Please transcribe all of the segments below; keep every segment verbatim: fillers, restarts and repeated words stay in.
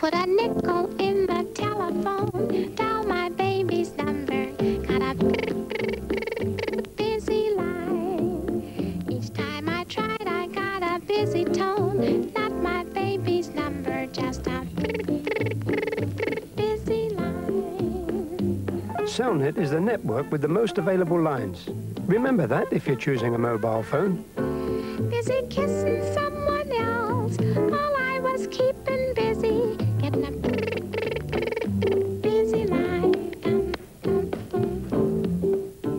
Put a nickel in the telephone, dial my baby's number, got a busy line. Each time I tried, I got a busy tone, not my baby's number, just a busy line. Cellnet is the network with the most available lines. Remember that if you're choosing a mobile phone. Busy kissing someone else, all I was keeping busy.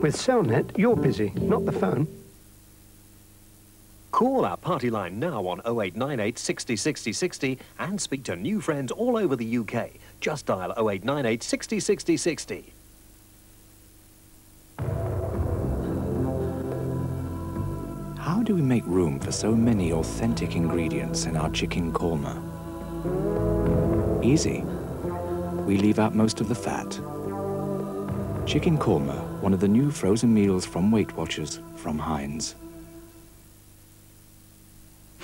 With Cellnet, you're busy, not the phone. Call our party line now on oh eight nine eight sixty sixty sixty and speak to new friends all over the U K. Just dial oh eight nine eight sixty sixty sixty. How do we make room for so many authentic ingredients in our chicken korma? Easy. We leave out most of the fat. Chicken korma, one of the new frozen meals from Weight Watchers, from Heinz.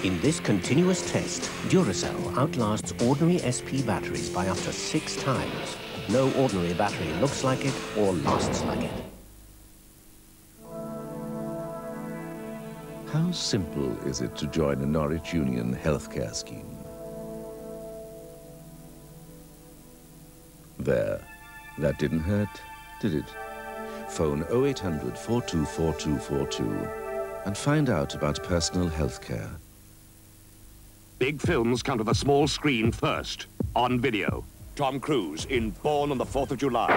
In this continuous test, Duracell outlasts ordinary S P batteries by up to six times. No ordinary battery looks like it or lasts like it. How simple is it to join a Norwich Union healthcare scheme? There. That didn't hurt, did it? Phone oh eight hundred four two four two four two and find out about personal health care. Big films come to the small screen first, on video. Tom Cruise in Born on the Fourth of July.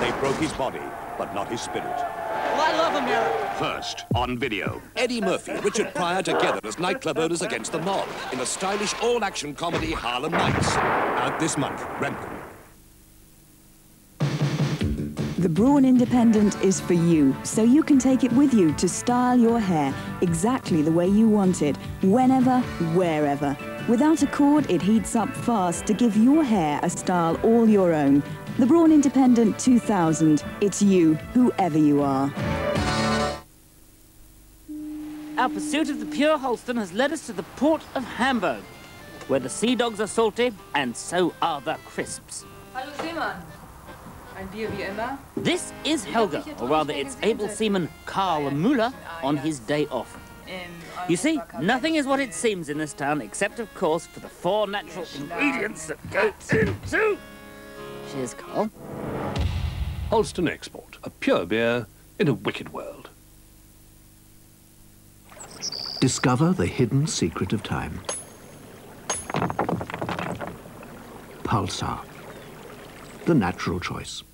They broke his body, but not his spirit. Well, I love America. First, on video. Eddie Murphy, Richard Pryor together as nightclub owners against the mob in the stylish all-action comedy Harlem Nights. Out this month, Remco. The Braun Independent is for you, so you can take it with you to style your hair exactly the way you want it, whenever, wherever. Without a cord, it heats up fast to give your hair a style all your own. The Braun Independent two thousand. It's you, whoever you are. Our pursuit of the pure Holsten has led us to the port of Hamburg, where the sea dogs are salty, and so are the crisps. Hello, Seaman. This is Helga, or rather it's able seaman Karl Müller on his day off. You see, nothing is what it seems in this town, except of course for the four natural ingredients that go into... Cheers, Karl. Holsten Export, a pure beer in a wicked world. Discover the hidden secret of time. Pulsar, the natural choice.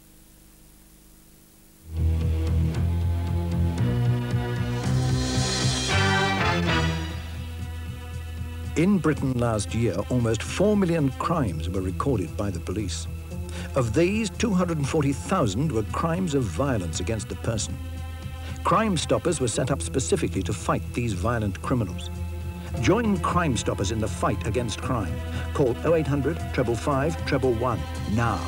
In Britain last year, almost four million crimes were recorded by the police. Of these, two hundred forty thousand were crimes of violence against the person. Crime Stoppers were set up specifically to fight these violent criminals. Join Crime Stoppers in the fight against crime. Call oh eight hundred five five five one one now.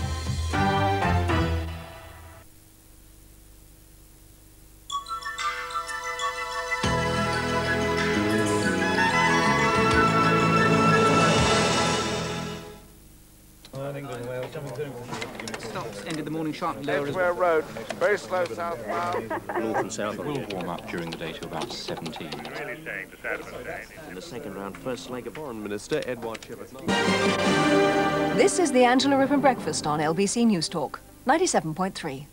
Edgware Road, very slow southbound. North and south will warm up during the day to about seventeen. Really saying the Saturday day. In the second round, first leg of Foreign Minister Edward Chiverton. This is the Angela Rippon Breakfast on L B C Newstalk, ninety-seven point three.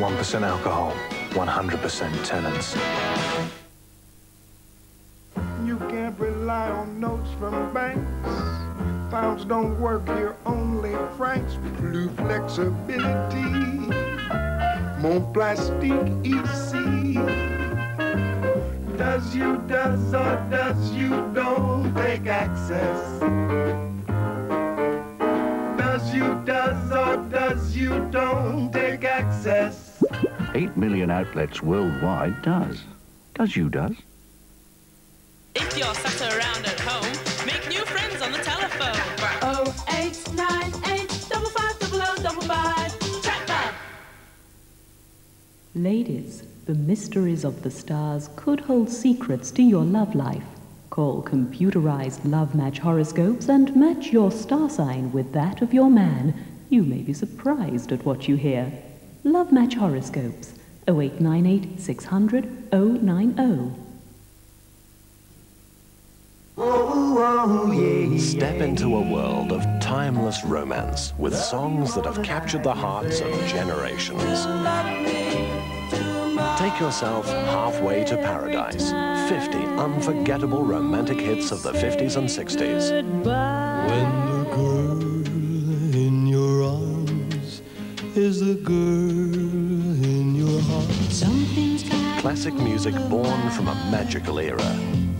one percent alcohol, one hundred percent tenants. You can't rely on notes from banks. Pounds don't work here, only francs. Blue flexibility, mon plastique ici. Does you does or does you don't take access? Does you does you don't take access. Eight million outlets worldwide does. Does you does? If you're sat around at home, make new friends on the telephone. Oh eight nine eight double five double oh double five. Chatback. Ladies, the mysteries of the stars could hold secrets to your love life. Call computerized Love Match Horoscopes and match your star sign with that of your man. You may be surprised at what you hear. Love Match Horoscopes, oh eight nine eight, six hundred, oh nine oh. Step into a world of timeless romance with songs that have captured the hearts of generations. Take yourself halfway to paradise. fifty unforgettable romantic hits of the fifties and sixties. When the girl in your arms is the girl in your heart. Classic music born from a magical era.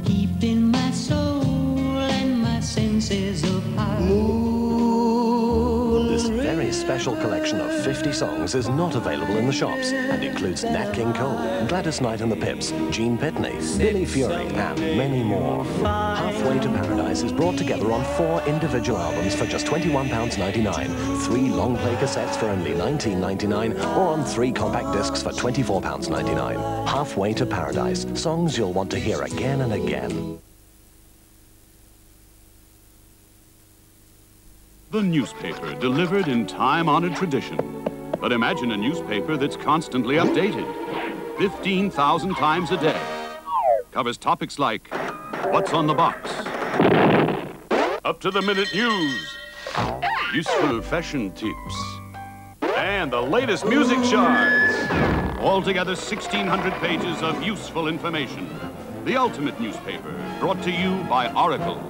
Keeping my soul and my senses apart. This very special collection of fifty songs is not available in the shops and includes Nat King Cole, Gladys Knight and the Pips, Gene Pitney, Billy Fury and many more. Halfway to Paradise is brought together on four individual albums for just twenty-one pounds ninety-nine, three long play cassettes for only nineteen pounds ninety-nine or on three compact discs for twenty-four pounds ninety-nine. Halfway to Paradise, songs you'll want to hear again and again. The newspaper, delivered in time-honored tradition. But imagine a newspaper that's constantly updated, fifteen thousand times a day. Covers topics like, what's on the box? Up-to-the-minute news. Useful fashion tips. And the latest music charts. Altogether sixteen hundred pages of useful information. The ultimate newspaper, brought to you by Oracle.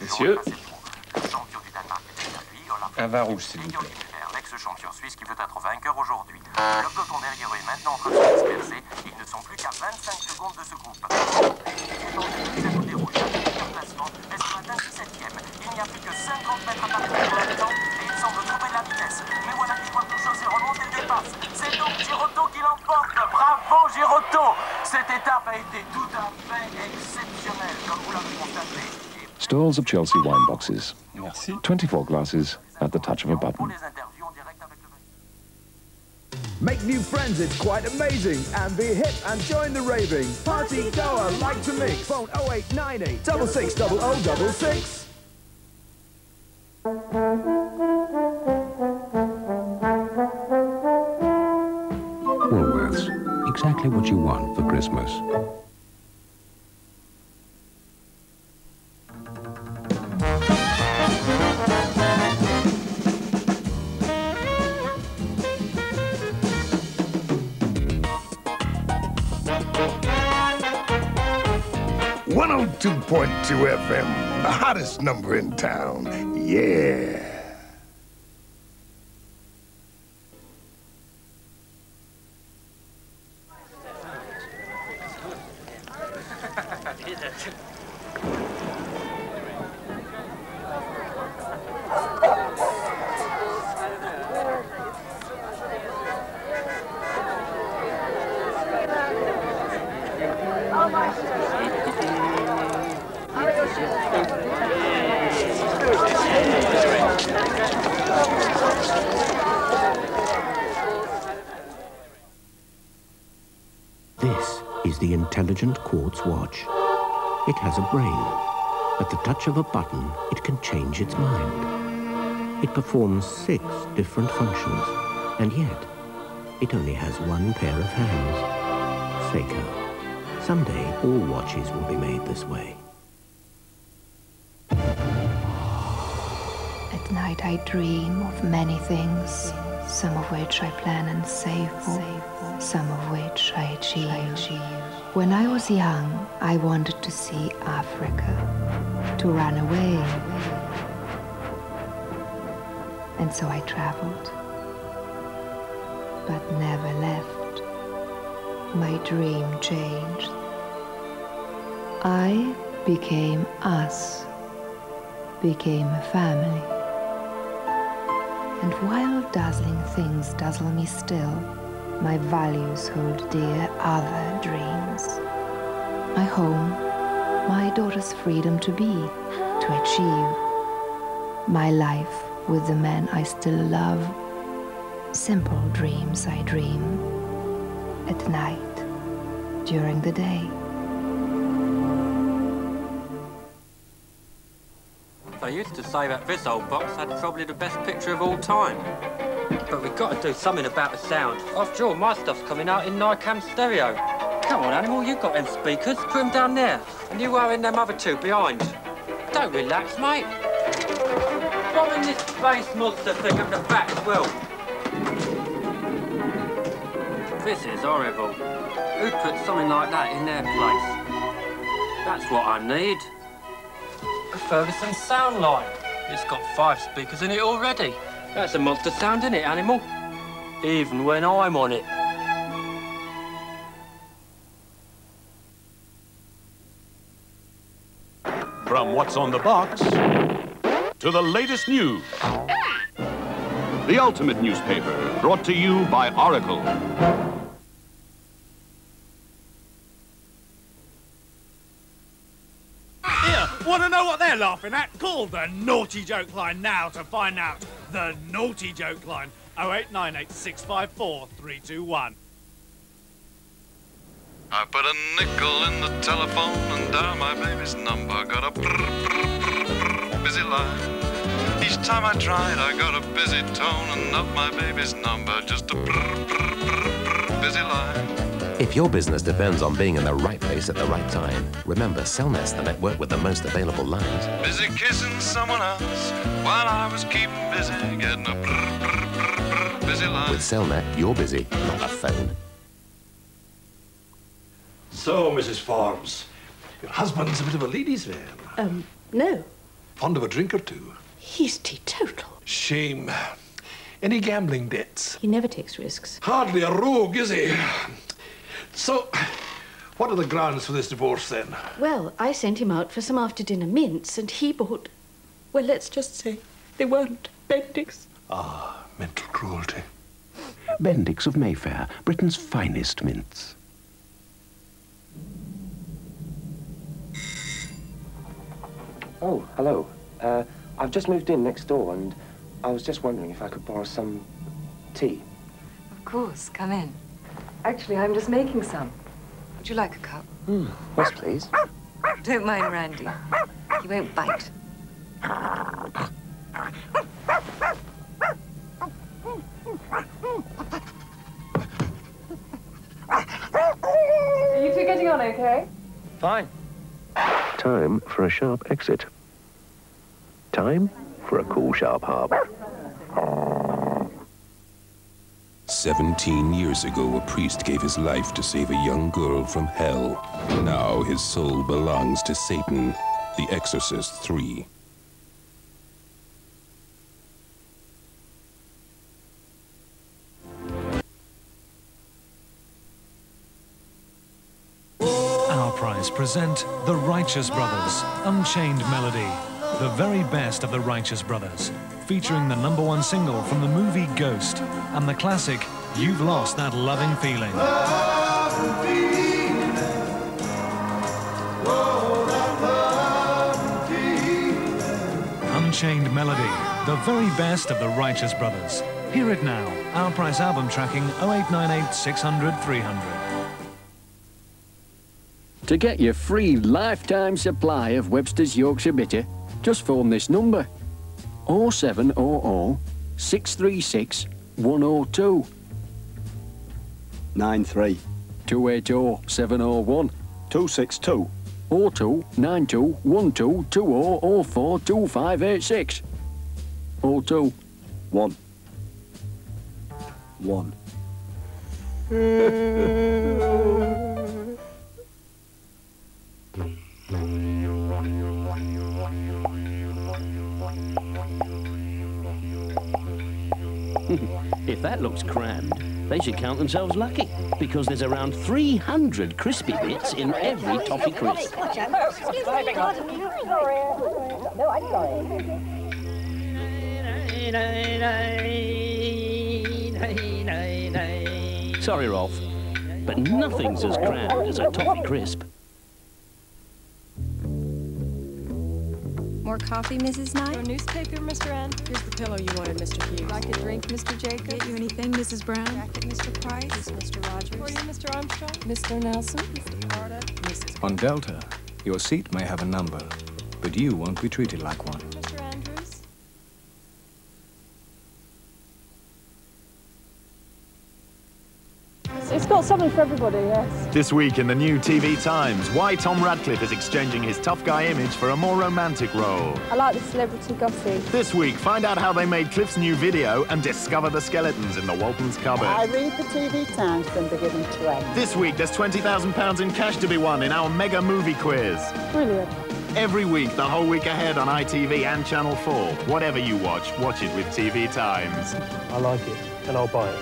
Monsieur, un vin rouge, s'il vous plaît. L'ex-champion suisse qui veut être vainqueur aujourd'hui. Le peloton derrière eux est maintenant en train de se disperser. Ils ne sont plus qu'à vingt-cinq secondes de ce groupe. Les équipes déroulent à leur placement. Elles sont atteintes dix-septième. Il n'y a plus que cinquante mètres à parcourir pour l'instant et ils semblent trouver de la vitesse. Mais voilà qu'ils voient tout chose et remonte et dépasse. C'est donc Girotto qui l'emporte. Bravo Girotto! Cette étape a été tout à fait exceptionnelle, comme vous l'avez constaté. Stalls of Chelsea wine boxes. Merci. twenty-four glasses at the touch of a button. Make new friends, it's quite amazing. And be hip and join the raving. Party goer, like to mix. Phone oh eight nine eight, six six double oh double six. Woolworths. Exactly what you want for Christmas. two point two F M, the hottest number in town. Yeah. Quartz watch. It has a brain. At the touch of a button, it can change its mind. It performs six different functions, and yet, it only has one pair of hands. Seiko. Someday, all watches will be made this way. At night, I dream of many things, some of which I plan and save for, some of which I achieve. When I was young, I wanted to see Africa, to run away. And so I traveled, but never left. my dream changed. I became us, became a family. And while dazzling things dazzle me still, my values hold dear other dreams. My home, my daughter's freedom to be, to achieve. My life with the men I still love, simple dreams I dream. At night, during the day. I used to say that this old box had probably the best picture of all time. But we've got to do something about the sound. After all, my stuff's coming out in Nycam stereo. Come on, Animal, you've got them speakers. Put them down there. And you are in them other two behind. Don't relax, mate. Bombing this space monster thing up the back as well. This is horrible. Who'd put something like that in their place? That's what I need. Ferguson sound line. It's got five speakers in it already. That's a monster sound, isn't it, Animal? Even when I'm on it. From what's on the box to the latest news. The ultimate newspaper, brought to you by Oracle. Want to know what they're laughing at? Call the Naughty Joke Line now to find out. The Naughty Joke Line, oh eight nine eight, six five four, three two one. I put a nickel in the telephone and dial my baby's number. Got a brr, brr, brr, brr, busy line. Each time I tried, I got a busy tone and not my baby's number. Just a brr, brr, brr, brr, busy line. If your business depends on being in the right place at the right time, remember Cellnet's the network with the most available lines. Busy kissing someone else while I was keeping busy getting a brr, brr, brr, brr, busy line. With Cellnet, you're busy, not a phone. So, Missus Forbes, your husband's a bit of a ladies' man. Um, no. Fond of a drink or two? He's teetotal. Shame. Any gambling debts? He never takes risks. Hardly a rogue, is he? So, what are the grounds for this divorce, then? Well, I sent him out for some after-dinner mints, and he bought... Well, let's just say they weren't Bendicks. Ah, mental cruelty. Bendicks of Mayfair, Britain's finest mints. Oh, hello. Uh, I've just moved in next door, and I was just wondering if I could borrow some tea. Of course, come in. Actually, I'm just making some. Would you like a cup? Mm, yes, please. Don't mind Randy. He won't bite. Are you two getting on okay? Fine. Time for a sharp exit. Time for a cool, sharp harbour. Seventeen years ago, a priest gave his life to save a young girl from hell. Now his soul belongs to Satan. The Exorcist three. Our Price present The Righteous Brothers, Unchained Melody. The very best of The Righteous Brothers, featuring the number one single from the movie Ghost and the classic You've Lost That Loving Feeling. Oh, that loving Unchained Melody, the very best of The Righteous Brothers. Hear it now. Our Price album tracking oh eight nine eight, six hundred, three hundred. To get your free lifetime supply of Webster's Yorkshire Bitter, just phone this number, oh seven hundred, six three six, one oh two. nine three. two eight oh, seven oh one. two six two. oh two, nine two, one two, two oh oh four, two five eight six. oh two, one, one. If that looks crammed, They should count themselves lucky, because there's around three hundred crispy bits in every Toffee Crisp. Sorry, Rolf, but nothing's as grand as a Toffee Crisp. More coffee, Missus Knight? Your newspaper, Mister N. Here's the pillow you wanted, Mister Hughes. Like a drink, Mister Jacob? Get you anything, Missus Brown? Jacket, Mister Price? Yes, Mister Rogers? For you, Mister Armstrong? Mister Nelson? Mister Carter? Missus On Delta, your seat may have a number, but you won't be treated like one. Mister Andrews? It's got something for everybody, yes. This week in the new T V Times, why Tom Radcliffe is exchanging his tough guy image for a more romantic role. I like the celebrity gossip. This week, find out how they made Cliff's new video and discover the skeletons in the Waltons' cupboard. I read the T V Times from beginning to end. This week, there's twenty thousand pounds in cash to be won in our mega movie quiz. Brilliant. Every week, the whole week ahead on I T V and Channel four. Whatever you watch, watch it with T V Times. I like it, and I'll buy it.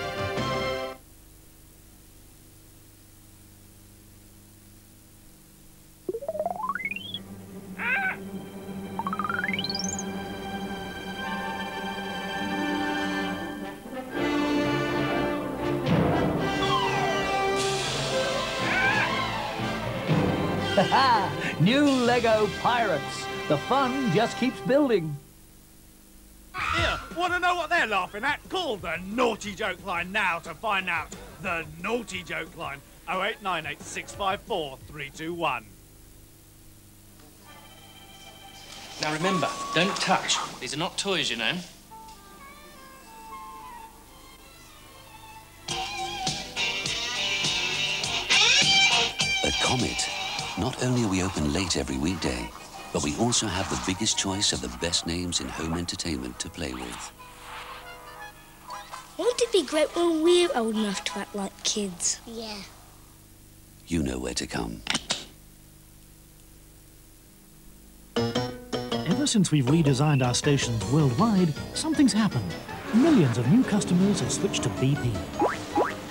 New Lego Pirates. The fun just keeps building. Here, want to know what they're laughing at? Call the Naughty Joke Line now to find out. The Naughty Joke Line. oh eight nine eight, six five four, three two one. Now remember, don't touch. These are not toys, you know. A comet. Not only are we open late every weekday, but we also have the biggest choice of the best names in home entertainment to play with. Won't it be great when we're old enough to act like kids? Yeah. You know where to come. Ever since we've redesigned our stations worldwide, something's happened. Millions of new customers have switched to B P.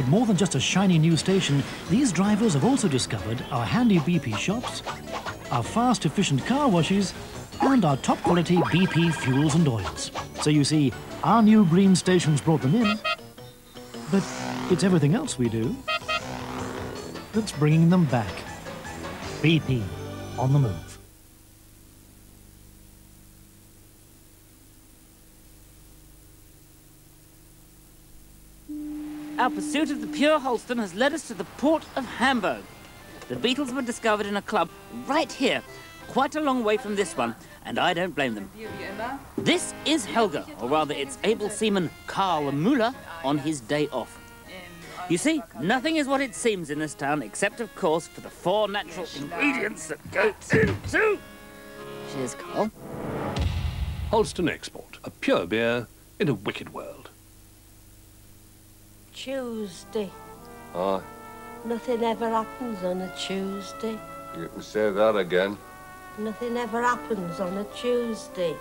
More than just a shiny new station, these drivers have also discovered our handy B P shops, our fast, efficient car washes, and our top-quality B P fuels and oils. So you see, our new green stations brought them in, but it's everything else we do that's bringing them back. B P, on the move. Our pursuit of the pure Holsten has led us to the port of Hamburg. The Beatles were discovered in a club right here, quite a long way from this one, and I don't blame them. This is Helga, or rather it's able seaman Karl Müller on his day off. You see, nothing is what it seems in this town, except of course for the four natural ingredients that go into... Cheers, Karl. Holsten Export, a pure beer in a wicked world. Tuesday. Aye. Nothing ever happens on a Tuesday. You can say that again. Nothing ever happens on a Tuesday.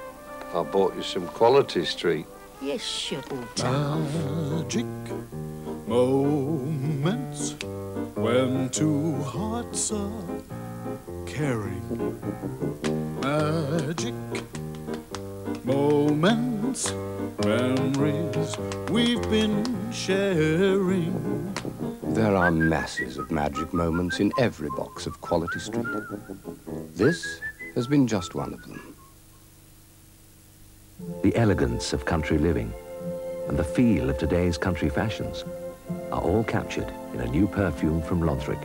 I bought you some Quality Street. You shouldn't. Magic moments when two hearts are caring. Magic moments, memories we've been sharing. There are masses of magic moments in every box of Quality Street. This has been just one of them. The elegance of country living and the feel of today's country fashions are all captured in a new perfume from Lonthric,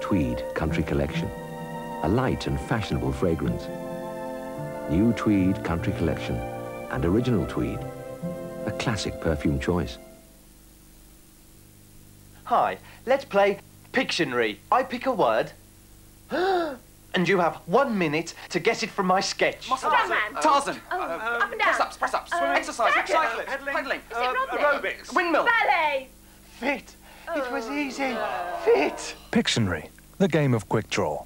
Tweed Country Collection, a light and fashionable fragrance. New Tweed Country Collection and original tweed, a classic perfume choice. Hi, let's play Pictionary. I pick a word, and you have one minute to guess it from my sketch. Strongman. Tarzan. Oh, um, up and down. Press-ups, press-ups, um, exercise, cycling, paddling, uh, aerobics, windmill. Ballet. Fit. Oh. It was easy. Oh. Fit. Pictionary, the game of quick draw.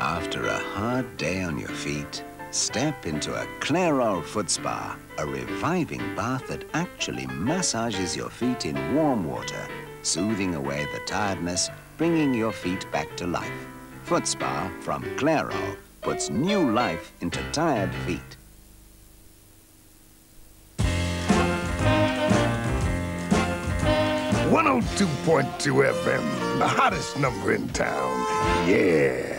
After a hard day on your feet, Step into a Clairol Footspa, a reviving bath that actually massages your feet in warm water, soothing away the tiredness, bringing your feet back to life. Footspa from Clairol puts new life into tired feet. one oh two point two F M, the hottest number in town. Yeah.